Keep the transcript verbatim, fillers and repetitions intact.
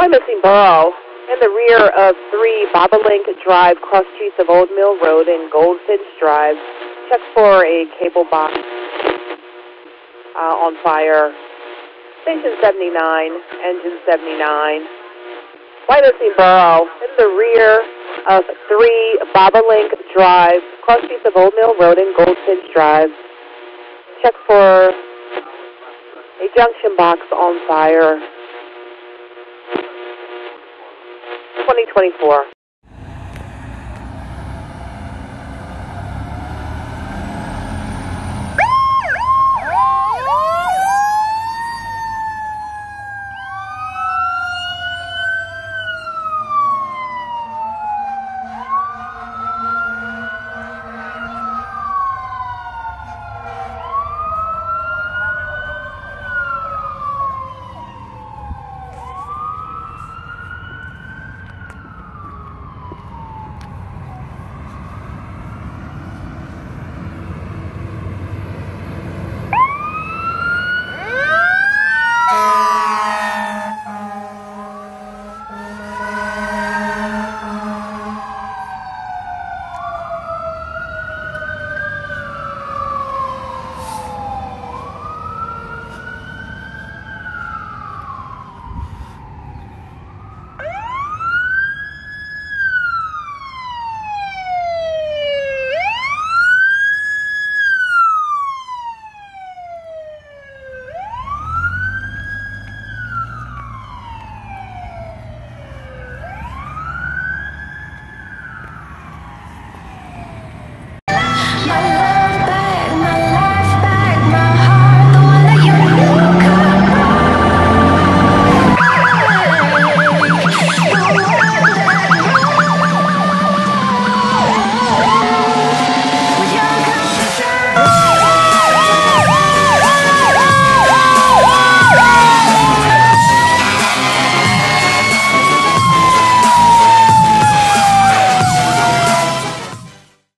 Wyomissing Borough, in the rear of three Bobolink Drive, cross streets of Old Mill Road and Goldfinch Drive. Check for a cable box uh, on fire. Station seventy-nine, engine seventy-nine. Wyomissing Borough, in the rear of three Bobolink Drive, cross streets of Old Mill Road and Goldfinch Drive. Check for a junction box on fire. twenty twenty-four